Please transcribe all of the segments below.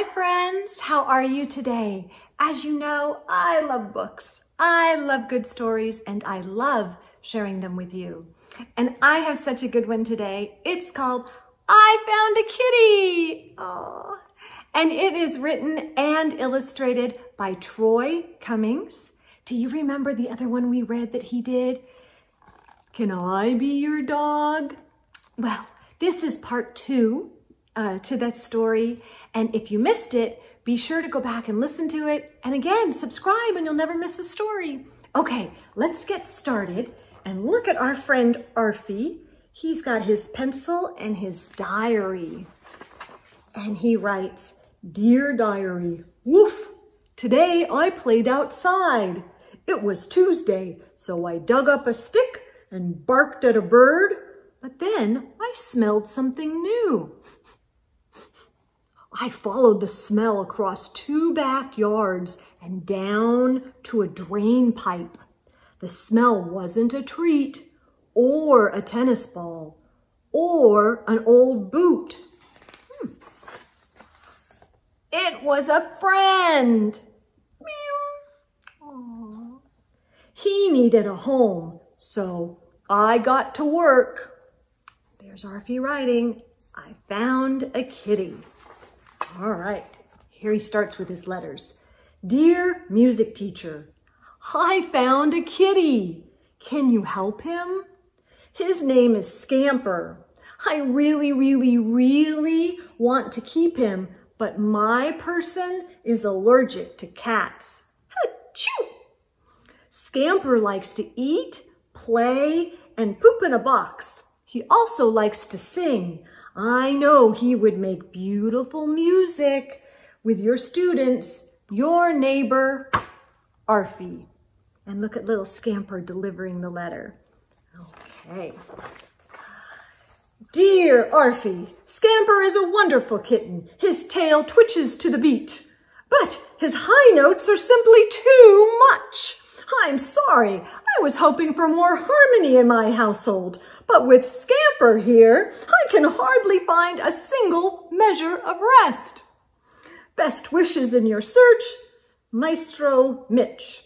Hi friends, how are you today? As you know, I love books, I love good stories, and I love sharing them with you. And I have such a good one today. It's called I Found a Kitty. Aww. And it is written and illustrated by Troy Cummings. Do you remember the other one we read that he did? Can I be your dog? Well, this is part 2 to that story. And if you missed it, be sure to go back and listen to it. And again, subscribe and you'll never miss a story. Okay, let's get started and look at our friend Arfy. He's got his pencil and his diary. And he writes, Dear Diary, woof, today I played outside. It was Tuesday, so I dug up a stick and barked at a bird, but then I smelled something new. I followed the smell across 2 backyards and down to a drain pipe. The smell wasn't a treat, or a tennis ball, or an old boot. It was a friend. Meow. He needed a home, so I got to work. There's Arfy writing, I found a kitty. All right, here he starts with his letters. Dear music teacher, I found a kitty. Can you help him? His name is Scamper. I really want to keep him, but my person is allergic to cats. Achoo! Scamper likes to eat, play, and poop in a box. He also likes to sing. I know he would make beautiful music with your students, your neighbor, Arfy. And look at little Scamper delivering the letter. Okay. Dear Arfy, Scamper is a wonderful kitten. His tail twitches to the beat, but his high notes are simply too much. I'm sorry, I was hoping for more harmony in my household, but with Scamper here, I can hardly find a single measure of rest. Best wishes in your search, Maestro Mitch.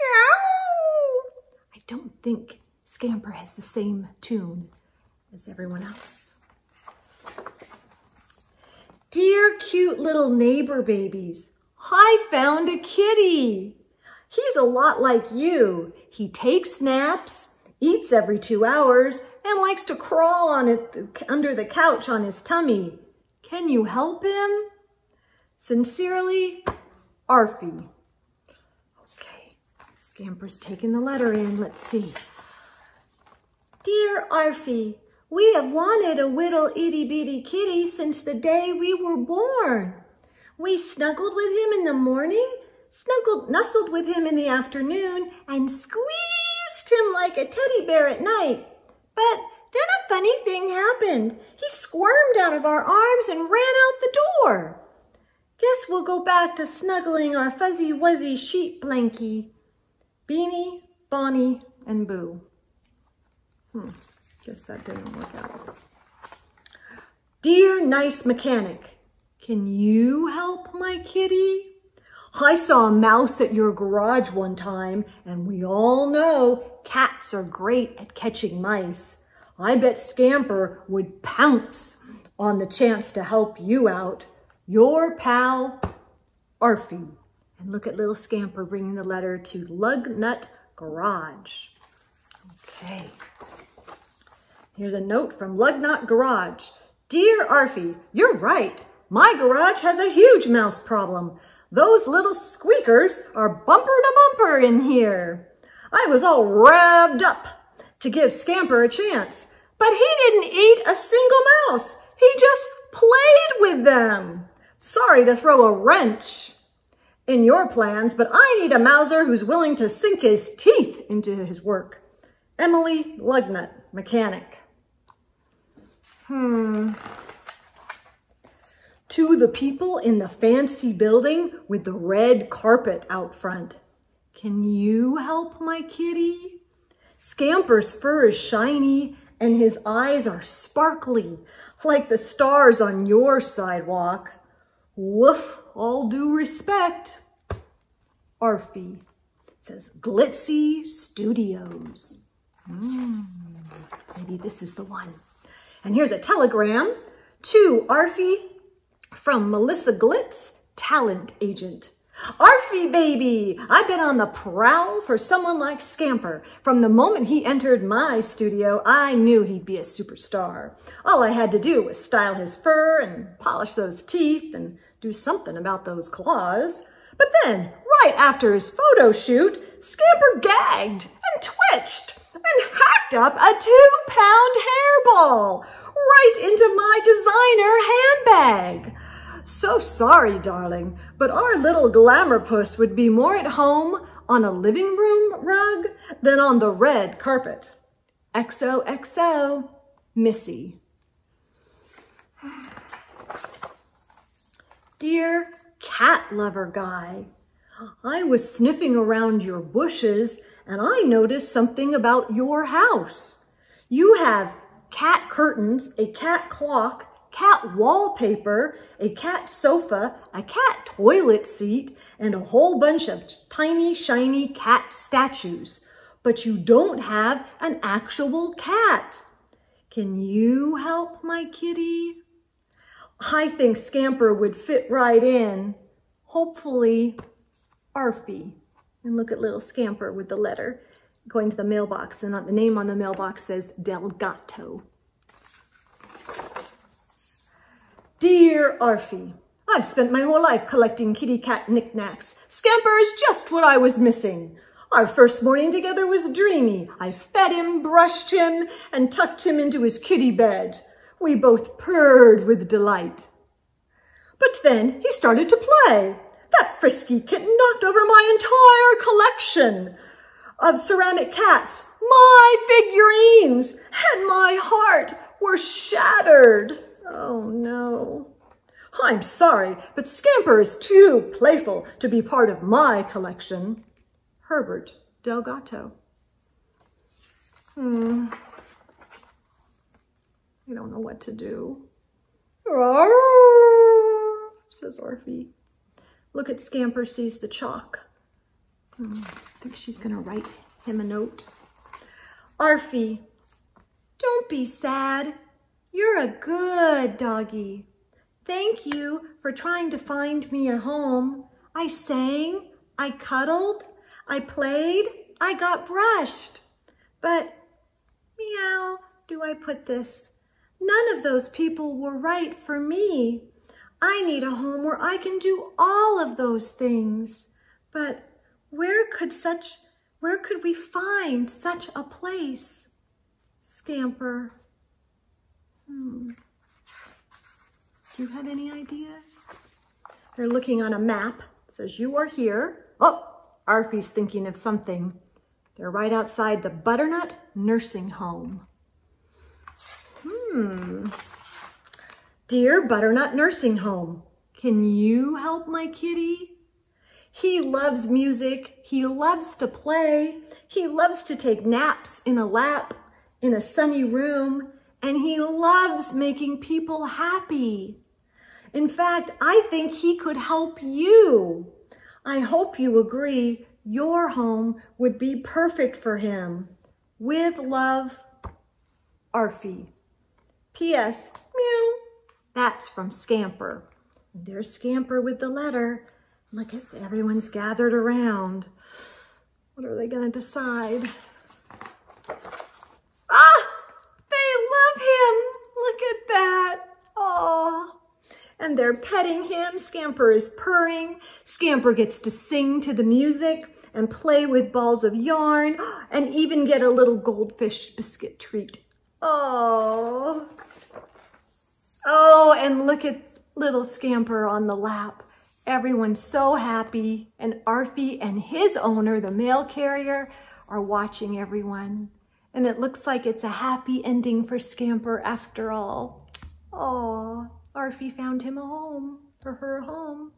Meow. I don't think Scamper has the same tune as everyone else. Dear cute little neighbor babies, I found a kitty. He's a lot like you. He takes naps, eats every 2 hours, and likes to crawl on it under the couch on his tummy. Can you help him? Sincerely, Arfy. Okay, Scamper's taking the letter in. Let's see. Dear Arfy, we have wanted a little itty bitty kitty since the day we were born. We snuggled with him in the morning, nestled with him in the afternoon, and squeezed him like a teddy bear at night. But then a funny thing happened. He squirmed out of our arms and ran out the door. Guess we'll go back to snuggling our fuzzy wuzzy sheep blankie, Beanie, Bonnie, and Boo. Guess that didn't work out. Dear nice mechanic, can you help my kitty? I saw a mouse at your garage one time, and we all know cats are great at catching mice. I bet Scamper would pounce on the chance to help you out. Your pal, Arfy. And look at little Scamper bringing the letter to Lugnut Garage. Okay. Here's a note from Lugnut Garage. Dear Arfy, you're right. My garage has a huge mouse problem. Those little squeakers are bumper to bumper in here. I was all revved up to give Scamper a chance, but he didn't eat a single mouse. He just played with them. Sorry to throw a wrench in your plans, but I need a mouser who's willing to sink his teeth into his work. Emily Lugnut, mechanic. To the people in the fancy building with the red carpet out front. Can you help my kitty? Scamper's fur is shiny and his eyes are sparkly like the stars on your sidewalk. Woof, all due respect, Arfy. It says Glitzy Studios. Maybe this is the one. And here's a telegram to Arfy from Melissa Glitz, talent agent. Arfy, baby, I've been on the prowl for someone like Scamper. From the moment he entered my studio, I knew he'd be a superstar. All I had to do was style his fur and polish those teeth and do something about those claws. But then, right after his photo shoot, Scamper gagged and twitched and hacked up a 2-pound hairball right into my designer handbag. So sorry, darling, but our little glamour puss would be more at home on a living room rug than on the red carpet. XOXO, Missy. Dear cat lover guy, I was sniffing around your bushes and I noticed something about your house. You have cat curtains, a cat clock, cat wallpaper, a cat sofa, a cat toilet seat, and a whole bunch of tiny, shiny cat statues. But you don't have an actual cat. Can you help my kitty? I think Scamper would fit right in. Hopefully, Arfy. And look at little Scamper with the letter going to the mailbox, and the name on the mailbox says Del Gato. Dear Arfy, I've spent my whole life collecting kitty cat knickknacks. Scamper is just what I was missing. Our first morning together was dreamy. I fed him, brushed him, and tucked him into his kitty bed. We both purred with delight. But then he started to play. That frisky kitten knocked over my entire collection of ceramic cats. My figurines and my heart were shattered. Oh no. I'm sorry, but Scamper is too playful to be part of my collection. Herbert Del Gato. I don't know what to do. Says Arfy. Look at Scamper, sees the chalk. I think she's gonna write him a note. Arfy, don't be sad. You're a good doggy. Thank you for trying to find me a home. I sang, I cuddled, I played, I got brushed. But, meow, do I put this? None of those people were right for me. I need a home where I can do all of those things. But where could we find such a place? Scamper. Do you have any ideas? They're looking on a map. It says you are here. Oh, Arfy's thinking of something. They're right outside the Butternut nursing home. Dear Butternut nursing home, can you help my kitty? He loves music. He loves to play. He loves to take naps in a lap in a sunny room. And he loves making people happy. In fact, I think he could help you. I hope you agree your home would be perfect for him. With love, Arfy. P.S. Meow. That's from Scamper. There's Scamper with the letter. Look at everyone's gathered around. What are they going to decide? Ah! And they're petting him. Scamper is purring. Scamper gets to sing to the music and play with balls of yarn and even get a little goldfish biscuit treat. Oh. Oh, and look at little Scamper on the lap. Everyone's so happy, and Arfy and his owner, the mail carrier, are watching everyone. And it looks like it's a happy ending for Scamper after all. Oh. Arfy found him a home, or her home.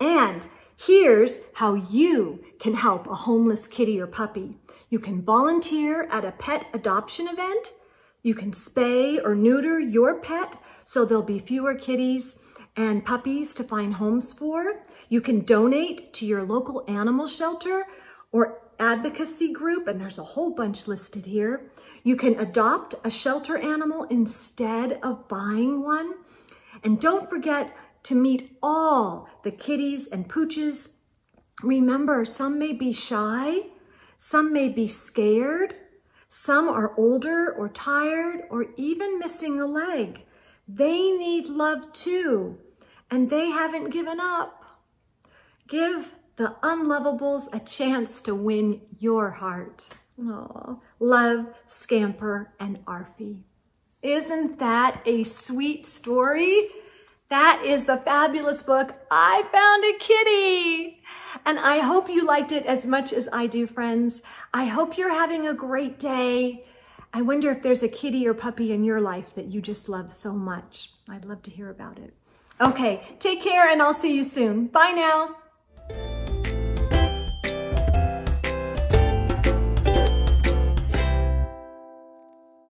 And here's how you can help a homeless kitty or puppy. You can volunteer at a pet adoption event. You can spay or neuter your pet so there'll be fewer kitties. and puppies to find homes for. You can donate to your local animal shelter or advocacy group, and there's a whole bunch listed here. You can adopt a shelter animal instead of buying one. And don't forget to meet all the kitties and pooches. Remember, some may be shy, some may be scared, some are older or tired or even missing a leg. They need love too, and they haven't given up. Give the unlovables a chance to win your heart. Aww. Love, Scamper, and Arfy. Isn't that a sweet story? That is the fabulous book, I Found a Kitty. And I hope you liked it as much as I do, friends. I hope you're having a great day. I wonder if there's a kitty or puppy in your life that you just love so much. I'd love to hear about it. Okay, take care, and I'll see you soon. Bye now.